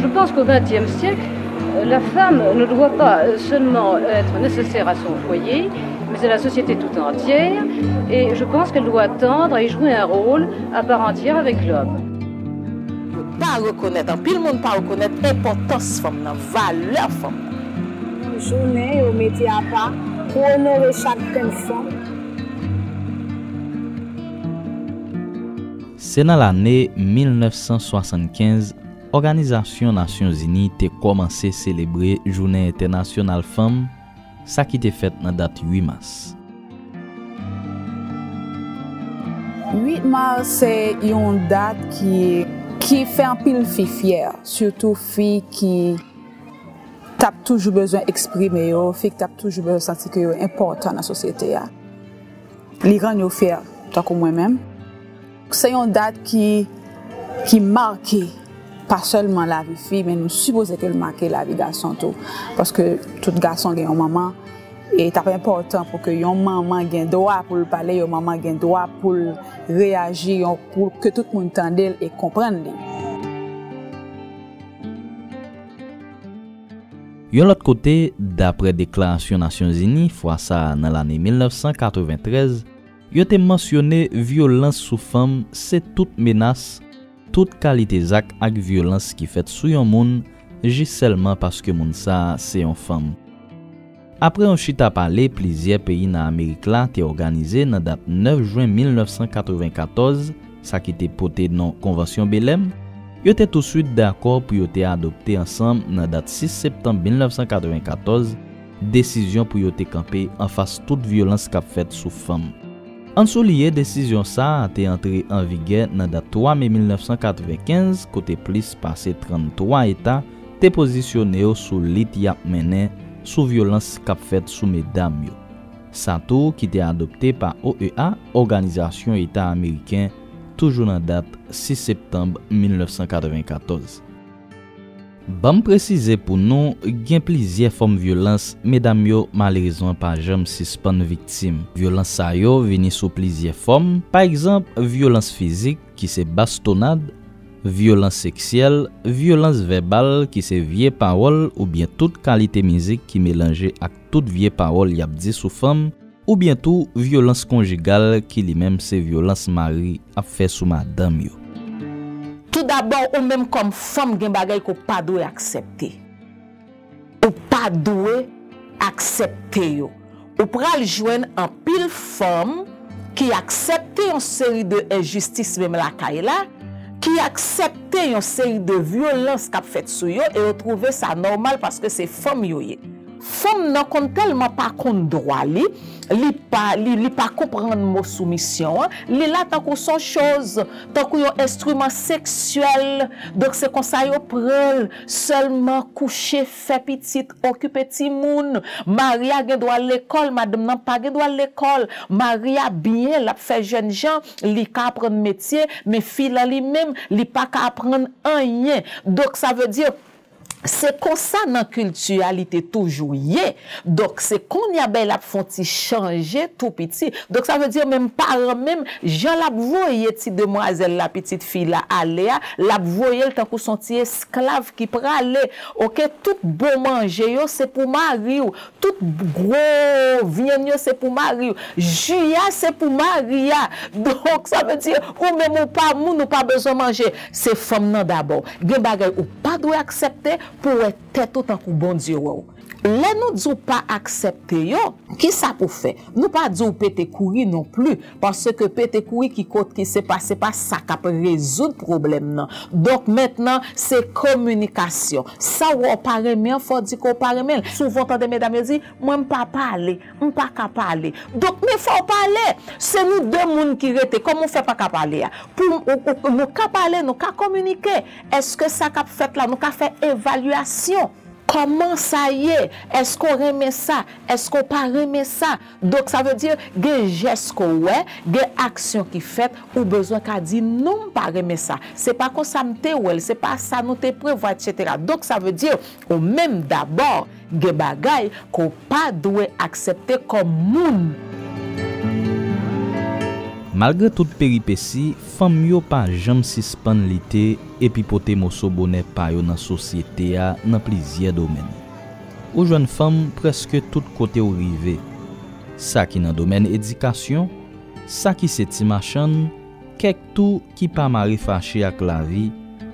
Je pense qu'au XXe siècle, la femme ne doit pas seulement être nécessaire à son foyer, mais à la société tout entière, et je pense qu'elle doit tendre et jouer un rôle à part entière avec l'homme. Pas reconnaître, en pile monde pas reconnaître l'importance femme, la valeur femme. Une journée au métier à part pour honorer chaque femme. C'est dans l'année 1975, l'Organisation Nations Unies a commencé à célébrer la Journée internationale femme, ça qui était faite dans la date 8 mars. 8 mars, c'est une date qui fait un pile fille fière, surtout fille qui a toujours besoin d'exprimer, fille qui a toujours besoin de sentir qu'elle est importante dans la société. Les gens sont fiers, tant que moi-même. C'est une date qui marque pas seulement la vie fille, mais nous supposons qu'elle marque la vie garçon tout, parce que tout garçon a une maman et c'est important pour que une maman ait droit pour parler, une maman ait droit pour réagir, pour que tout le monde entende et comprenne. De l'autre côté, d'après déclaration Nations Unies, fois ça dans l'année 1993, il était mentionné violence sous femme, c'est toute menace, toute qualité d'acte et violence qui fait sur un monde juste seulement parce que moun sa c'est une femme. Après on chita parler, plusieurs pays dans Amérique là t'est organisé dans date 9 juin 1994, ça qui était porté dans convention Belém, yo était tout de suite d'accord pour yo adopter ensemble dans date 6 septembre 1994 décision pour yo camper en face toute violence qu'a faite sous femme. En soulier, décision ça a été entrée en vigueur dans la 3 mai 1995, côté plus passé 33 États, te positionné sous l'ITIAP mené sous violence qu'a faite sous mesdames. Sato qui était adopté par OEA, Organisation État américain, toujours en date 6 septembre 1994. Bam préciser pour nous, gen plusieurs formes violence, mesdames yo malheureusement pas jamais suspend victime. Violence sa yo vini sous plusieurs formes, par exemple violence physique qui c'est bastonnade, violence sexuelle, violence verbale qui c'est vieille parole ou bien toute qualité musique qui mélange à toute vieille parole y a dit sous femme, ou bien tout violence conjugale qui lui-même c'est violence mari a fait sous madame yo. Tout d'abord, ou même comme femme, gen bagay qu'on pas doué accepter. Ou pas doué accepter yo. Ou pral joindre en pile femme qui accepte une série de injustices même la caille là, qui accepte une série de violences qu'a fait sur yo et trouver ça normal parce que c'est femme yo yé. Femme n'en compte tellement pas compte droit li pas comprendre mot soumission, li là tant qu'on son chose, tant qu'on un instrument sexuel, donc c'est comme ça yo prend seulement coucher, faire petite, occuper petit moun, Maria gen droit l'école, madame nan pas gen droit l'école, Maria bien la fait jeune gens, li ka apprendre métier, mais fille là li même, li pas ka apprendre rien. Donc ça veut dire c'est comme ça dans la culturalité toujours yé. Donc c'est qu'on y a bel la fonti changer tout petit. Donc ça veut dire même parents même Jean la voyé petite demoiselle la petite fille là aller la voyé tant qu'on senti esclave qui pralé. OK tout bon manger yo c'est pour mari ou tout gros viande yo c'est pour mari ou Julia c'est pour Maria. Donc ça veut dire ou même ou pas moun ou pas besoin manger, c'est femme nan d'abord. Gen bagay ou pas doit accepter pour être tout en coup bon Dieu. Là nous disons pas accepter yo, qui ça pour faire? Nous pas disons pété courir non plus parce que pété courir qui côté qui s'est passé pas ça qui résoudre problème non. Donc maintenant c'est communication. Ça ou pas remettre faut dire qu'on pas remettre. Souvent quand des mesdames disent moi pas parler, on pas capable parler. Donc mais faut parler. C'est nous deux monde qui rete. Comment on fait pas capable parler? Pour nous capable parler, nous capable communiquer. Est-ce que ça cap fait là nous capable faire évaluation? Comment ça y est? Est-ce qu'on remet ça? Est-ce qu'on pas remet ça? Donc ça veut dire des gestes qu'on ouais, des actions qui fait ou besoin qu'a dit non pas remet ça. C'est pas comme ça m'te ou c'est pas ça nous te prévoit etc. Donc ça veut dire ou même d'abord des bagailles qu'on pas doit accepter comme moun. Malgré toute péripétie, femme yo pa jam sispan lite epi pote moso bonè pa yo nan sosyete a nan plizye domen. Ou jwenn femme preske tout kote ou rive. Sa ki nan domen edikasyon, sa ki se ti machan, kek tou ki pa mari fache ak la vi,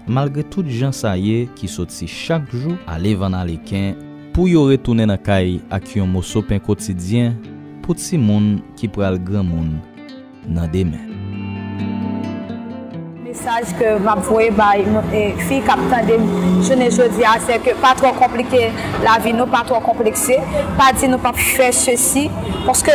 malgré tout jan sa ye ki soti chak jou ale van aleken pou yo retourner nan kay ak yon moso pen quotidien pou ti moun ki pral gran moun. Nan demen. Message que m'a voyé par une fille qui attendait jeune aujourd'hui, c'est que pas trop compliqué la vie, non pas trop complexé, pas dire nous pas faire ceci parce que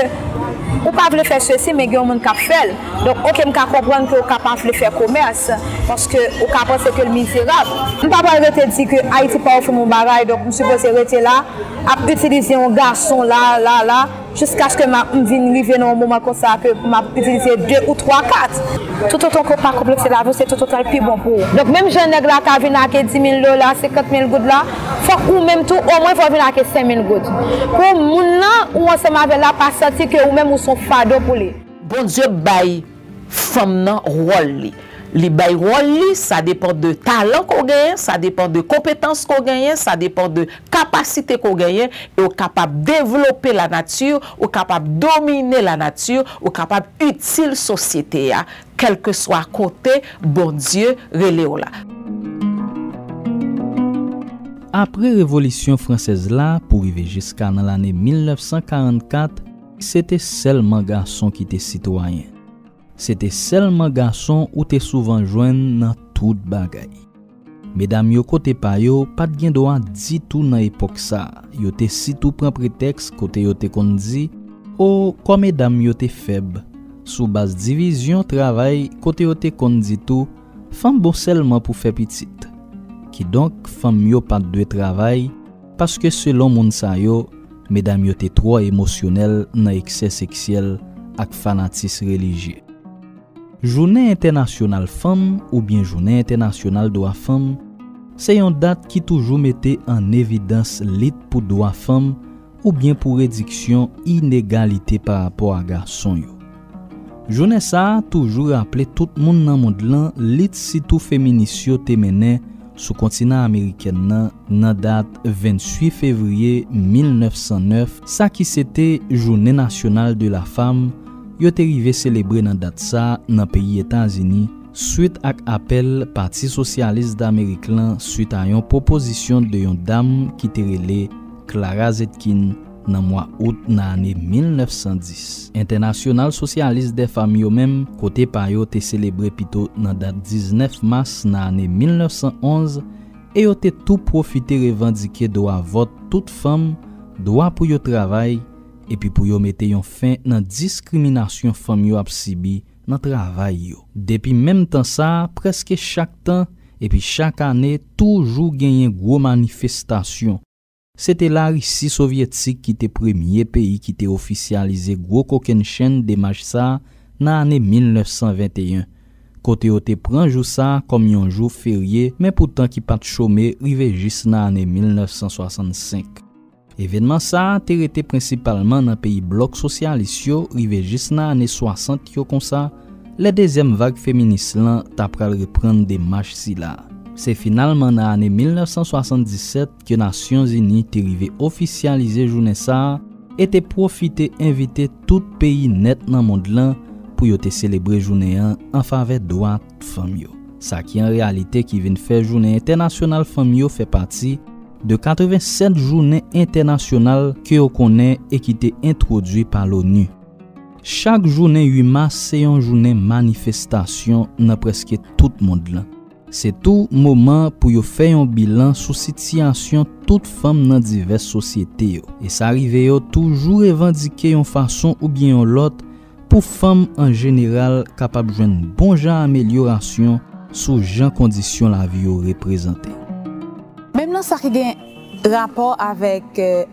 ou pas veut faire ceci mais il y a un monde qui fait. Donc OK, on comprend que on capable de faire commerce parce que on pense que le misérable. On pas te dire que Haïti pas offrir mon bagage donc je suppose rester là, à utiliser un garçon là. Jusqu'à ce que je vienne arriver dans un moment comme ça, que je utiliser 2 ou 3, 4. Tout autant qu'on pas complexe la vie, c'est tout autant plus bon pour eux. Donc même jeune nègre là qui vient avec $10 000, 50 000 gouttes là, faut ou même tout, au moins faut venir avec 5 000 gouttes. Pour moun là, ou ensemble avec là, pas sentir que ou même ou son fado pour lui. Bon Dieu baille femme nan rôle. Les bail rôle, ça dépend de talent qu'on gagne, ça dépend de compétences qu'on gagne, ça dépend de capacité qu'on gagne, et on capable développer la nature, on capable dominer la nature, on capable utile société à quel que soit côté bon Dieu reléola. Après révolution française là pour arriver jusqu'à l'année 1944, c'était seulement garçon qui était citoyen. C'était seulement garçon ou te souvent joindre dans tout bagay. Mesdames yo kote pa yo, pas de gen droit dit tout dans époque ça. Yo te si tout prend prétexte côté yo te kon di, oh comme mesdames yo te faible. Sous base division travail côté yo te kon di tout, femme bon seulement pour faire petite. Qui donc femme yo pas de travail parce que selon moun sa yo, mesdames yo te trop émotionnel dans excès sexuel ak fanatisme religieux. Journée internationale femme ou bien journée internationale droit femme, c'est une date qui toujours mettait en évidence lutte pour droit femme ou bien pour réduction inégalité par rapport à garçon. Journée ça toujours rappelé tout le monde dans le monde là lutte surtout féministe te mené sous continent américain dans date 28 février 1909, ça qui c'était journée nationale de la femme. Yo te rive célébrer nan date ça nan pays États-Unis suite ak appel Parti Socialiste d'Amérique lan suite à yon proposition de yon dame qui te rele Clara Zetkin nan mois août nan année 1910. International Socialiste des femmes yo même côté pa yo te célébrer plutôt nan date 19 mars nan année 1911 et yo te tout profiter revendiquer droit vote toute femme, droit pour yo travail. Et puis pour yo mette yon fin nan discrimination femme yo ap sibi nan travail yo. Depuis même temps ça, presque chaque temps et puis chaque année toujours genyen gros manifestation. C'était la Russie soviétique qui était premier pays qui était officialisé gros Kokenchen démarche ça nan année 1921. Côté yo te pran jou ça comme yon jour férié mais pourtant qui pas chômé rive juste nan année 1965. Événement ça te rete principalement dans pays bloc socialiste rive juste nan année 60 yo comme ça les deuxième vague féministe là t'a pral reprendre des marches si là. C'est finalement dans année 1977 que Nations Unies te rive officialiser journée ça et te profiter inviter tout pays net dans monde là pour yo te célébrer journée en faveur droit femme yo. Ça qui en réalité qui vient faire journée internationale femme yo fait partie de 87 journées internationales que on connaît et qui étaient introduites par l'ONU. Chaque journée 8 mars, c'est une journée manifestation dans presque tout le monde. C'est tout moment pour faire un bilan sur la situation de toutes femmes dans diverses sociétés. Et ça arrive toujours revendiquer une façon ou bien l'autre pour femmes en général capables de jouer une bonne amélioration sous les conditions la vie représentée. Même dans ça qui a un rapport avec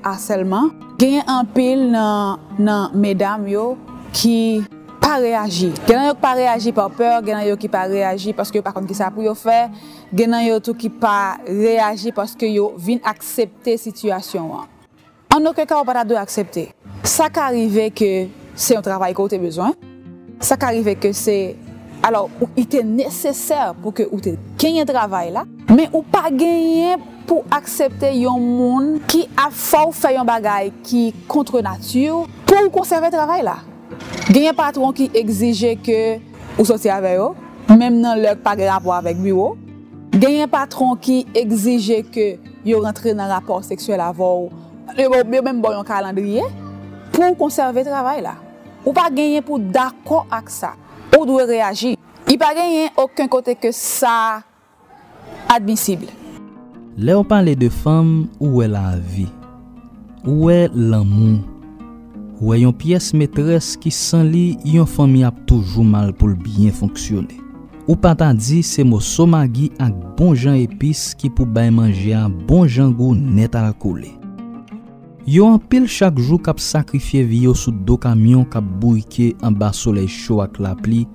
harcèlement, il y a un pile dans mesdames yo qui pas réagi. Il y en a qui pas réagi par peur, il y en a qui pas réagi parce que par contre qui ça pour yo faire, il y en a tout qui pas réagi parce que yo viennent accepter situation. En aucun cas on pas doit accepter. Ça qui arrive que c'est un travail qu'on a besoin. Ça qui arrive que c'est alors il était nécessaire pour que vous gagnez un travail là, mais ou pas gagner pour accepter un monde qui a fait faire un bagage qui contre nature pour conserver le travail là. Gagner un patron qui exigeait que vous sortiez avec eux, même dans leur pas de rapport avec bureau. Gagner un patron qui exigeait que vous rentrez dans un rapport sexuel avant, même bon un calendrier pour conserver le travail là. Ou pas gagner pour d'accord avec ça. Ou doit réagir. Il pas gagner aucun côté que ça admissible. Là on parle de femme où est la vie, où est l'amour, où est une pièce maîtresse qui sans lui une famille a toujours mal pour bien fonctionner. Ou pas dit c'est mot somagui avec bon gens épices qui pour bien manger un bon gens goût net à la coller. Yo en pile chaque jour k'ap sacrifier vie sous deux camions k'ap bouillé en bas soleil chaud ak la pluie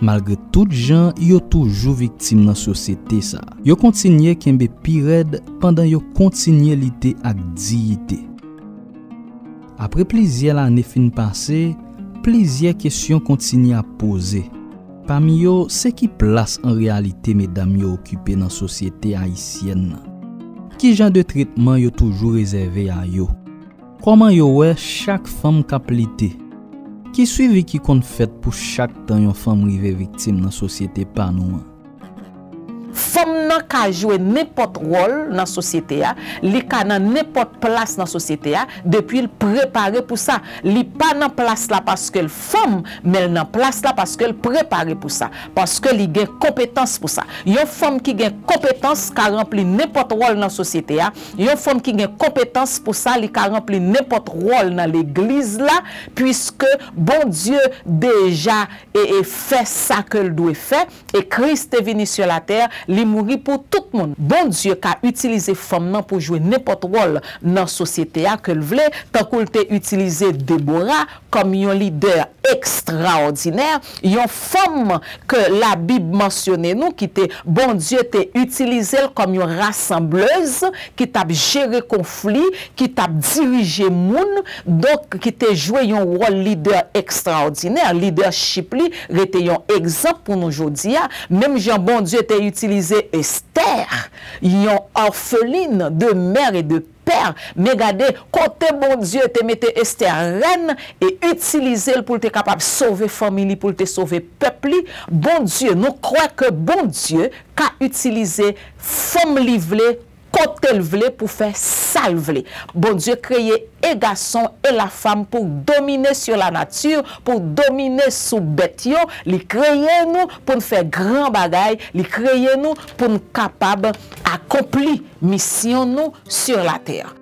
malgré toutes gens yo toujours victime dans société ça. Yo continuer kembe pirède pendant yo continuer lité ak dignité. Après plusieurs années fin passées, plusieurs questions continuent à poser. Parmi yo, c'est qui place en réalité mesdames yo occupées dans société haïtienne? Qui genre de traitement yo toujours réservé à yo? Comment yo ouais chaque femme capacité qui suivi qui compte fait pour chaque temps une femme rive victime dans société pas nous. Femme nan ka jouer n'importe rôle dans société a, li ka nan n'importe place dans société a depuis le préparer pour ça. Li pas nan place là parce que le femme, mais nan place là parce que le préparer pour ça, parce que li gen compétence pour ça. Yon femme qui gen compétence ka rempli n'importe rôle dans société a, yon femme qui gen compétence pour ça, li ka rempli n'importe rôle dans l'église là puisque bon Dieu déjà et fait ça que le doit faire et Christ est venu sur la terre. Li mouri pour tout le monde. Bon Dieu ka utilisé femme nan pour jouer n'importe rôle dans société a que le vle, tant qu'on te utilisé Deborah comme yon leader extraordinaire, yon femme que la Bible mentionne nous qui te bon Dieu te utilisé comme yon rassembleuse qui t'a géré conflit, qui t'a dirigé moun, donc qui te joué yon rôle leader extraordinaire, leadership li rete yon exemple pour nous aujourd'hui. Même Jean bon Dieu te utilisé Esther, yon orpheline de mère et de père, mais regardez, côté bon Dieu te mette Esther reine et utiliser pour te capable sauver famille, pour te sauver peuple. Bon Dieu, nous croyons que bon Dieu qu'a utilisé femme livrée côté vle pour faire salver. Bon Dieu créé et garçon et la femme pour dominer sur la nature, pour dominer sous bête yo, li créé nous pour nous faire grand bagaille, li créé nous pour nous capable accomplir mission nous sur la terre.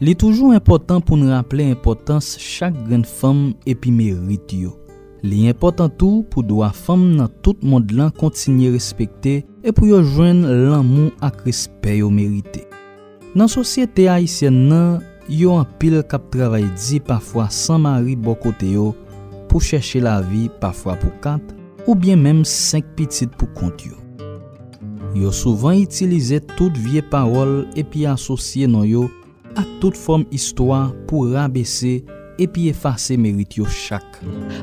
Il est toujours important pour nous rappeler l'importance chaque grande femme et puis mérite yo. Il est important tout pour doit femme dans tout monde là continuer respecter et pour yo joindre l'amour ak respect yo mérité. Dans société haïtienne nan, yo en pile k'ap travail di parfois sans mari bon côté yo pour chercher la vie parfois pour 4 ou bien même 5 petites pour compte yo. Yo souvent utiliser toute vieille parole et puis associer non yo à toute forme histoire pour rabaisser et puis effacer mérite yo chaque.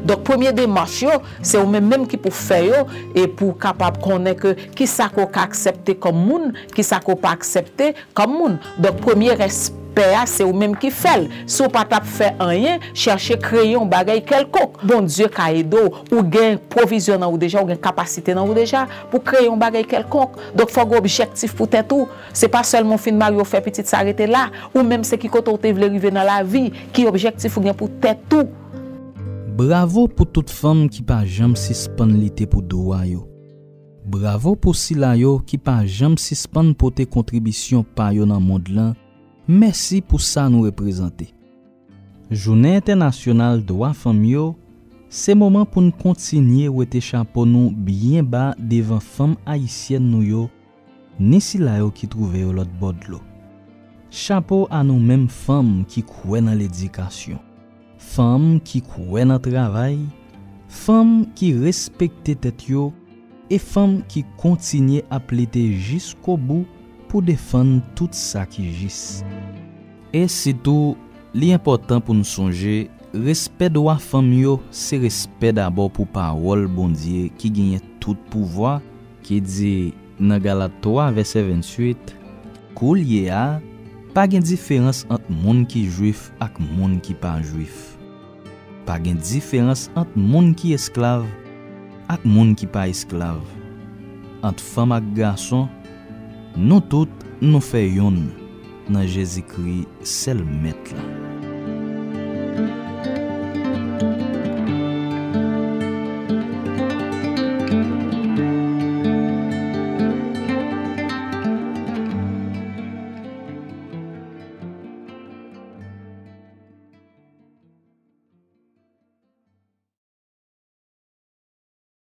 Donc première démarche c'est ou même qui pour faire yo et pour capable connaître qui ça qu'on accepter comme moun, qui ça qu'on pas accepter comme moun. Donc premier respect c'est ou même qui fait. Si vous pas fait rien, cherchez créer un bagage quelconque. Bon Dieu kaido ou gain provision ou déjà ou gain capacité dans ou déjà pour créer un bagage quelconque. Donc faut un objectif pour tête tout. C'est pas seulement fin Mario fait petite s'arrêter là ou même c'est qui côté vous voulez arriver dans la vie, qui objectif ou gain pour tête tout. Bravo pour toute femme qui pas jamais suspendre l'été pour droit yo. Bravo pour Sila yo qui pas jamais suspendre pour tes contributions par yo dans monde là. Merci pour ça nous représenter. Journée internationale droit femme yo, c'est moment pour nous continuer wete chapeau nous bien bas devant femme haïtienne nous yo, ni si la yo qui trouve yo l'autre bord de l'eau. Chapeau à nous mêmes femmes qui croient dans l'éducation, femmes qui croient dans le travail, femmes qui respectent tête yo et femmes qui continuent à plaider jusqu'au bout pour défendre tout ça qui gisse. Et c'est tout l'important pour nous songer respect de la famille, c'est respect d'abord pour parole bon Dieu qui gagne tout pouvoir, qui dit dans Galat 3 verset 28 qu'il a pas de différence entre monde qui juif ak monde qui pas juif. Pas de différence entre monde qui esclave ak monde qui pas esclave. Entre femme ak garçon, nous tous nous faisons dans Jésus-Christ seul maître.